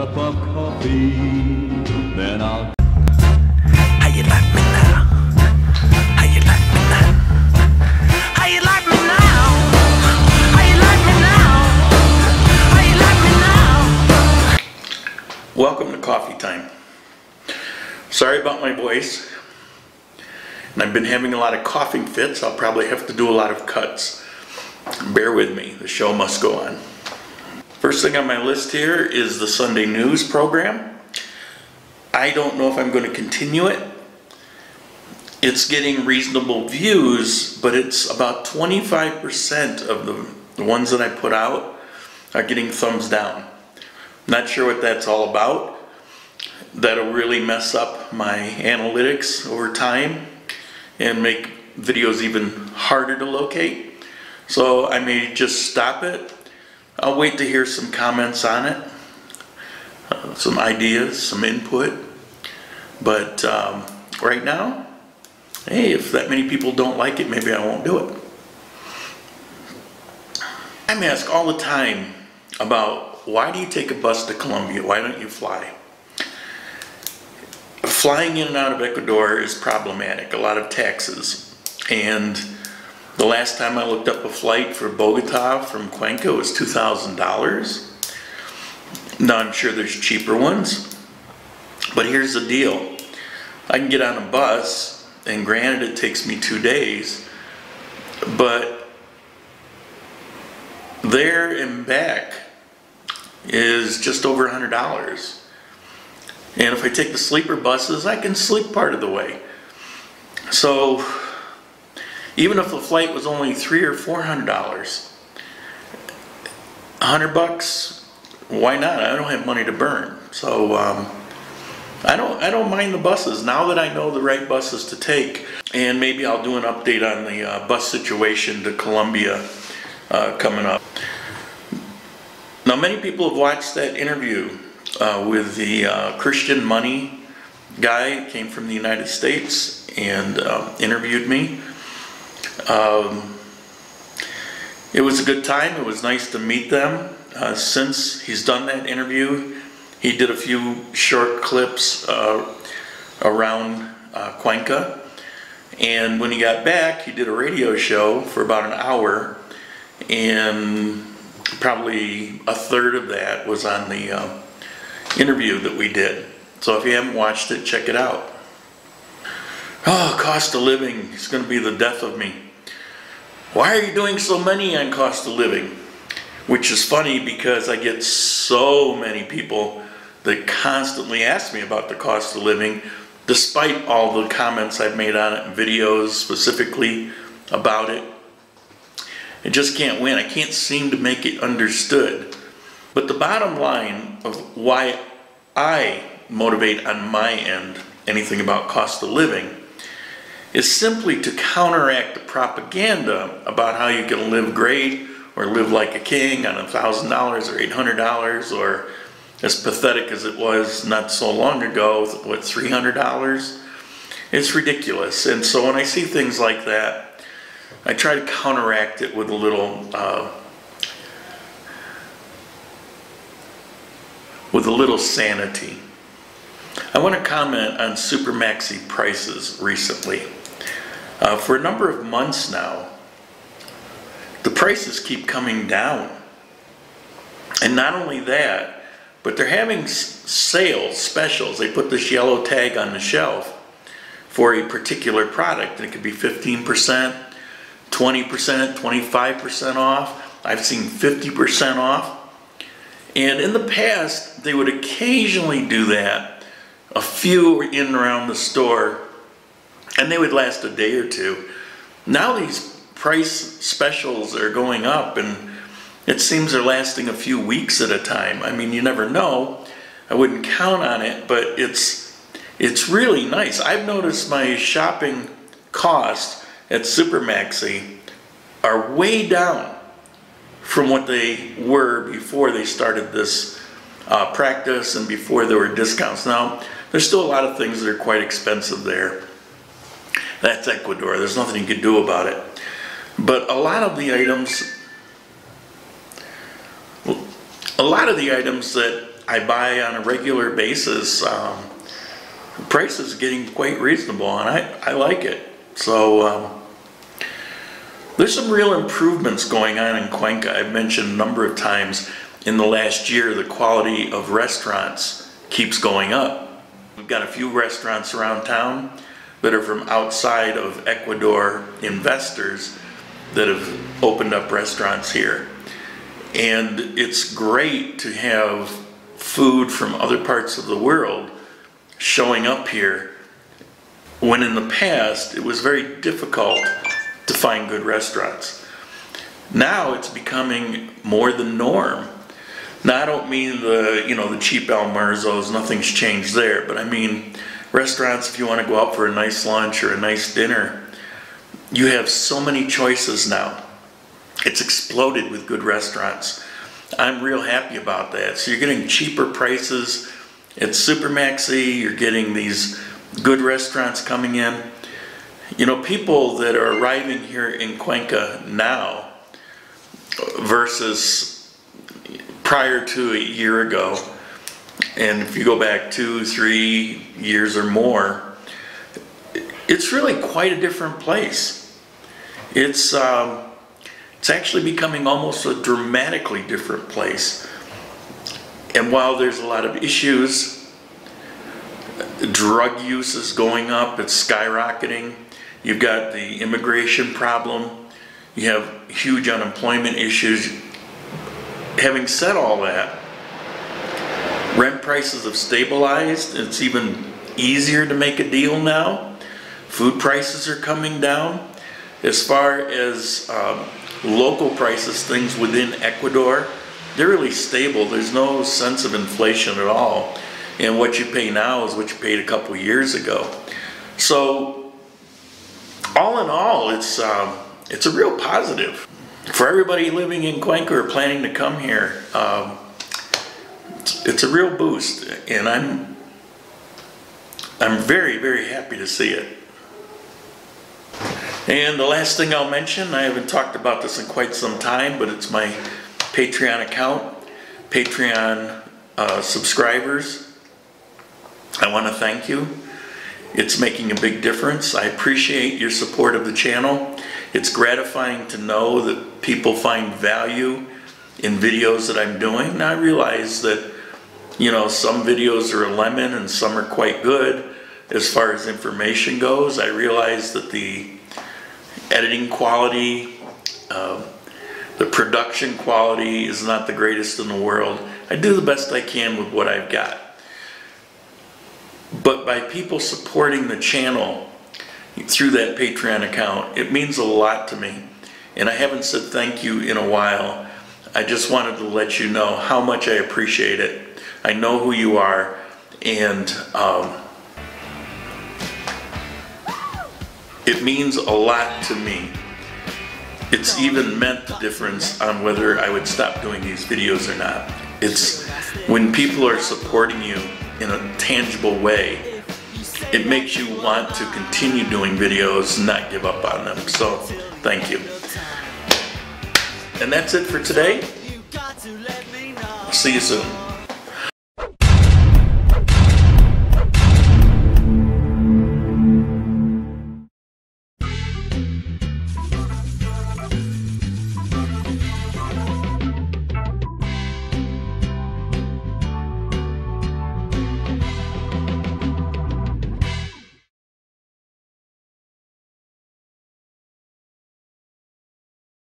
cup of coffee, then I'll... How you like me now? How you like me now? How you like me now? How you like me now? How you like me now? Welcome to coffee time. Sorry about my voice. And I've been having a lot of coughing fits. I'll probably have to do a lot of cuts. Bear with me, the show must go on. First thing on my list here is the Sunday news program. I don't know if I'm going to continue it. It's getting reasonable views, but it's about 25% of the ones that I put out are getting thumbs down. Not sure what that's all about. That'll really mess up my analytics over time and make videos even harder to locate. So I may just stop it. I'll wait to hear some comments on it, some ideas, some input. But right now, hey, if that many people don't like it, maybe I won't do it. I'm asked all the time about, why do you take a bus to Colombia? Why don't you fly? Flying in and out of Ecuador is problematic, a lot of taxes. And the last time I looked up a flight for Bogota from Cuenca was $2,000. Now I'm sure there's cheaper ones, but here's the deal. I can get on a bus, and granted it takes me 2 days, but there and back is just over $100. And if I take the sleeper buses, I can sleep part of the way. So even if the flight was only $300 or $400, $100, why not? I don't have money to burn. So I don't mind the buses now that I know the right buses to take. And maybe I'll do an update on the bus situation to Colombia coming up. Now, many people have watched that interview with the Christian Money guy. Came from the United States and interviewed me. It was a good time. It was nice to meet them. Since he's done that interview, he did a few short clips around Cuenca, and when he got back, he did a radio show for about an hour, and probably a third of that was on the interview that we did. So if you haven't watched it, check it out. Oh, cost of living is going to be the death of me. Why are you doing so many on cost of living? Which is funny because I get so many people that constantly ask me about the cost of living, despite all the comments I've made on it and videos specifically about it. I just can't win. I can't seem to make it understood. But the bottom line of why I motivate on my end anything about cost of living is simply to counteract the propaganda about how you can live great or live like a king on $1,000 or $800, or as pathetic as it was not so long ago, what, $300? It's ridiculous. And so when I see things like that, I try to counteract it with a little sanity. I want to comment on Super Maxi prices recently. For a number of months now, the prices keep coming down. And not only that, but they're having sales, specials. They put this yellow tag on the shelf for a particular product. And it could be 15%, 20%, 25% off. I've seen 50% off. And in the past, they would occasionally do that. A few were in and around the store, and they would last a day or two. Now these price specials are going up, and it seems they're lasting a few weeks at a time. I mean, you never know. I wouldn't count on it, but it's really nice. I've noticed my shopping costs at Super Maxi are way down from what they were before they started this practice and before there were discounts. Now, there's still a lot of things that are quite expensive there. That's Ecuador. There's nothing you can do about it. But a lot of the items that I buy on a regular basis, the price is getting quite reasonable, and I like it. So there's some real improvements going on in Cuenca. I've mentioned a number of times in the last year the quality of restaurants keeps going up. We've got a few restaurants around town that are from outside of Ecuador investors that have opened up restaurants here. And it's great to have food from other parts of the world showing up here, when in the past it was very difficult to find good restaurants. Now it's becoming more the norm. Now I don't mean the, you know, the cheap almuerzos, nothing's changed there, but I mean restaurants, if you want to go out for a nice lunch or a nice dinner, you have so many choices now. It's exploded with good restaurants. I'm real happy about that. So you're getting cheaper prices at Super Maxi, you're getting these good restaurants coming in. You know, people that are arriving here in Cuenca now versus prior to a year ago, and if you go back 2-3 years or more, it's really quite a different place. It's actually becoming almost a dramatically different place. And while there's a lot of issues, drug use is going up, it's skyrocketing. You've got the immigration problem. You have huge unemployment issues. Having said all that, rent prices have stabilized. It's even easier to make a deal now. Food prices are coming down. As far as local prices, things within Ecuador, they're really stable. There's no sense of inflation at all. And what you pay now is what you paid a couple years ago. So all in all, it's a real positive. For everybody living in Cuenca or planning to come here, it's a real boost, and I'm very, very happy to see it. And the last thing I'll mention, I haven't talked about this in quite some time, but it's my Patreon account. Patreon subscribers, I want to thank you. It's making a big difference. I appreciate your support of the channel. It's gratifying to know that people find value in videos that I'm doing. Now I realize that, you know, some videos are a lemon and some are quite good as far as information goes. I realize that the editing quality, the production quality is not the greatest in the world. I do the best I can with what I've got. But by people supporting the channel through that Patreon account, it means a lot to me. And I haven't said thank you in a while. I just wanted to let you know how much I appreciate it. I know who you are, and it means a lot to me. It's even meant the difference on whether I would stop doing these videos or not. It's when people are supporting you in a tangible way, it makes you want to continue doing videos and not give up on them. So thank you. And that's it for today. See you soon.